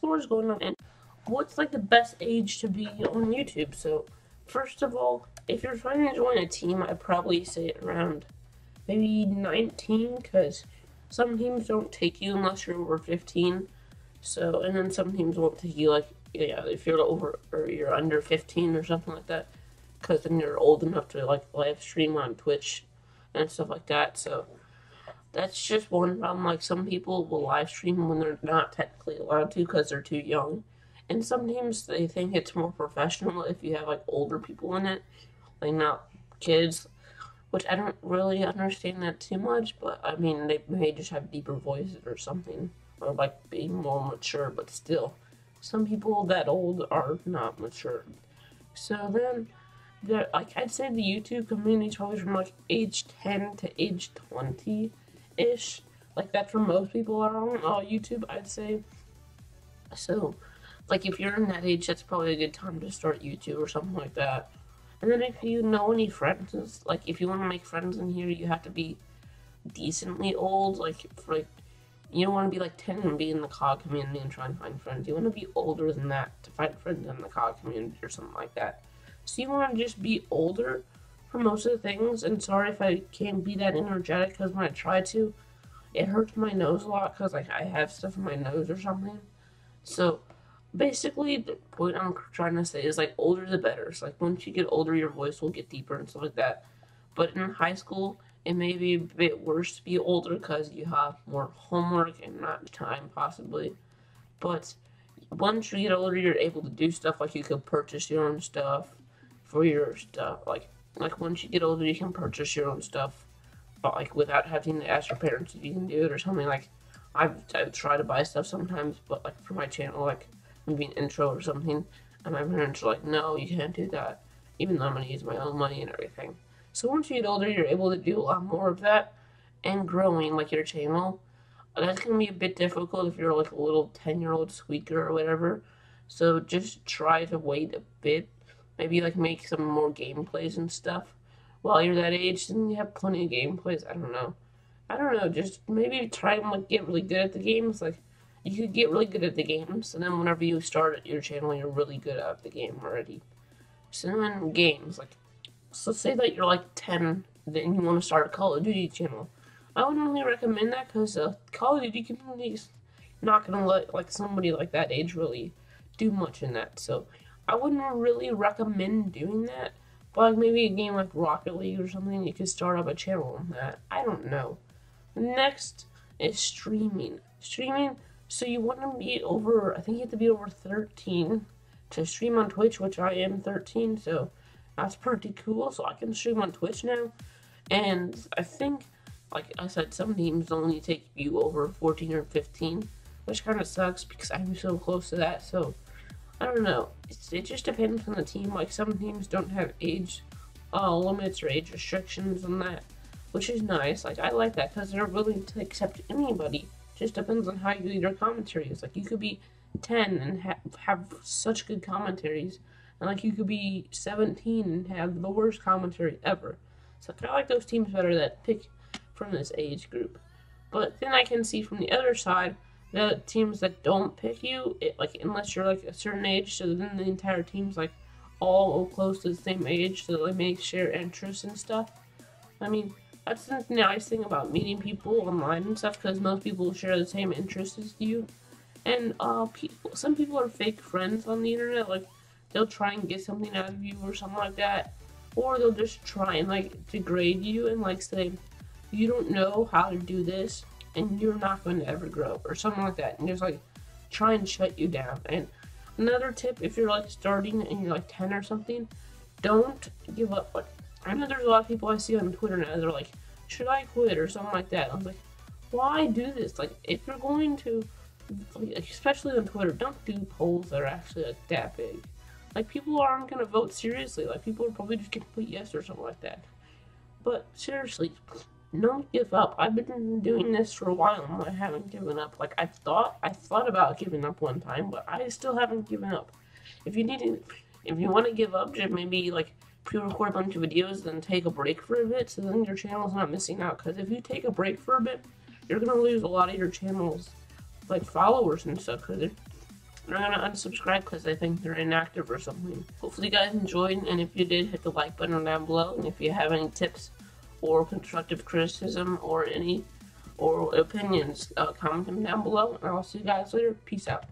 explorers going on, and what's like the best age to be on YouTube. So first of all, if you're trying to join a team, I'd probably say around maybe 19, because some teams don't take you unless you're over 15. So, and then some teams won't take you, like, yeah, if you're over or you're under 15 or something like that, because then you're old enough to like live stream on Twitch and stuff like that. So that's just one problem. Like, some people will live stream when they're not technically allowed to because they're too young. And some teams, they think it's more professional if you have like older people in it, like not kids, which I don't really understand that too much, but I mean, they may just have deeper voices or something, or like being more mature, but still, some people that old are not mature. So then, like, I'd say the YouTube community is probably from like age 10 to age 20-ish, like that's where most people are on YouTube, I'd say. So, like, if you're in that age, that's probably a good time to start YouTube or something like that. And then if you know any friends, like, if you want to make friends in here, you have to be decently old. Like, for, like, you don't want to be like 10 and be in the COD community and try and find friends. You want to be older than that to find friends in the COD community or something like that. So you want to just be older for most of the things. And sorry if I can't be that energetic, because when I try to, it hurts my nose a lot, because like I have stuff in my nose or something. So basically, the point I'm trying to say is, like, older the better. It's like, once you get older, your voice will get deeper and stuff like that. But in high school, it may be a bit worse to be older because you have more homework and not time, possibly. But once you get older, you're able to do stuff, like you can purchase your own stuff for your stuff. Like once you get older, you can purchase your own stuff, but, like, without having to ask your parents if you can do it or something. Like, I've tried to buy stuff sometimes, but, like, for my channel, like, maybe an intro or something, and my parents are like, no, you can't do that, even though I'm going to use my own money and everything. So once you get older, you're able to do a lot more of that, and growing, like, your channel, that's going to be a bit difficult if you're, like, a little 10-year-old squeaker or whatever, so just try to wait a bit, maybe, like, make some more gameplays and stuff while you're that age, and you have plenty of gameplays. I don't know, just maybe try and, like, get really good at the games, like, you could get really good at the games, and then whenever you start your channel, you're really good at the game already. So then games, like, so say that you're like 10, then you want to start a Call of Duty channel. I wouldn't really recommend that, because the Call of Duty community is not going to let, like, somebody like that age really do much in that. So I wouldn't really recommend doing that, but like maybe a game like Rocket League or something, you could start up a channel on that. I don't know. Next is streaming. So you want to be over, I think you have to be over 13 to stream on Twitch, which I am 13, so that's pretty cool. So I can stream on Twitch now, and I think, like I said, some teams only take you over 14 or 15, which kind of sucks because I'm so close to that, so I don't know. It just depends on the team. Like, some teams don't have age limits or age restrictions on that, which is nice. Like, I like that because they're willing to accept anybody. Just depends on how good your commentary is. Like, you could be 10 and have such good commentaries, and like you could be 17 and have the worst commentary ever. So I like those teams better that pick from this age group. But then I can see from the other side, the teams that don't pick you, like, unless you're like a certain age, so then the entire team's like all close to the same age, so they may share interests and stuff. I mean, that's the nice thing about meeting people online and stuff, because most people share the same interests as you. And some people are fake friends on the internet. Like, they'll try and get something out of you or something like that, or they'll just try and, like, degrade you and, like, say you don't know how to do this and you're not going to ever grow or something like that, and just, like, try and shut you down. And another tip, if you're, like, starting and you're like 10 or something, don't give up. Like, I know there's a lot of people I see on Twitter now, they're like, should I quit or something like that? I'm like, why do this? Like, if you're going to, especially on Twitter, don't do polls that are actually like that big. Like, people aren't going to vote seriously. Like, people are probably just going to put yes or something like that. But seriously, don't give up. I've been doing this for a while and I haven't given up. Like, I thought about giving up one time, but I still haven't given up. If you want to give up, just maybe, like, pre-record a bunch of videos, then take a break for a bit, so then your channel's not missing out. Because if you take a break for a bit, you're going to lose a lot of your channel's, like, followers and stuff. Because But I'm gonna unsubscribe because I think they're inactive or something. Hopefully you guys enjoyed, and if you did, hit the like button down below. And if you have any tips or constructive criticism or opinions, comment them down below, and I'll see you guys later. Peace out.